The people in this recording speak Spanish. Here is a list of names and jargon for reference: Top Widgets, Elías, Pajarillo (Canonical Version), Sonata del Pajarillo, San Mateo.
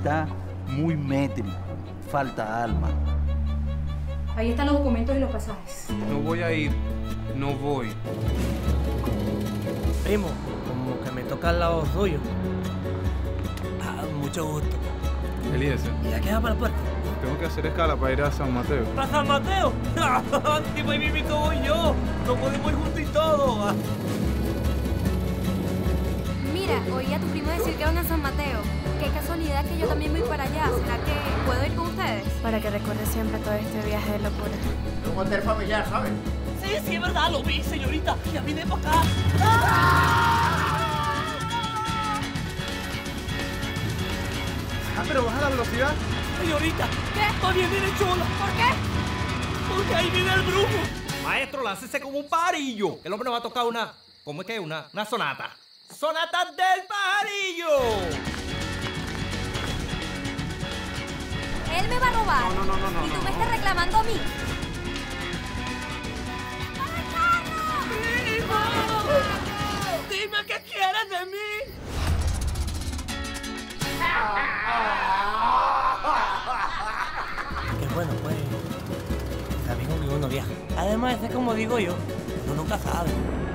está muy métrico, falta alma. Ahí están los documentos y los pasajes. No voy a ir, no voy. Primo, como que me toca al lado suyo. Ah, mucho gusto. Elías. ¿Y ya queda para la puerta? Tengo que hacer escala para ir a San Mateo. ¿Para San Mateo? ¡Sí, voy mi mito, voy yo! ¡No podemos ir juntos y todo! Mira, oí a tu primo decir que van a San Mateo. Qué casualidad que yo también voy para allá. ¿Será que puedo ir con ustedes? Para que recuerde siempre todo este viaje de locura. Un hotel familiar, ¿sabes? Sí, sí, es verdad, lo vi, señorita. Ya vine para acá. Ah, pero baja la velocidad. Señorita, ¿qué? Todavía viene chola. ¿Por qué? Porque ahí viene el brujo. Maestro, láncese como un pajarillo. El hombre va a tocar una... ¿Cómo es que es? Una sonata. ¡Sonata del Pajarillo! Él me va a robar. No. Y tú me estás reclamando a mí. ¡Primo! ¡Dime qué quieres de mí! Qué bueno, pues. También conmigo no viaja. Además, es como digo yo, uno nunca sabe.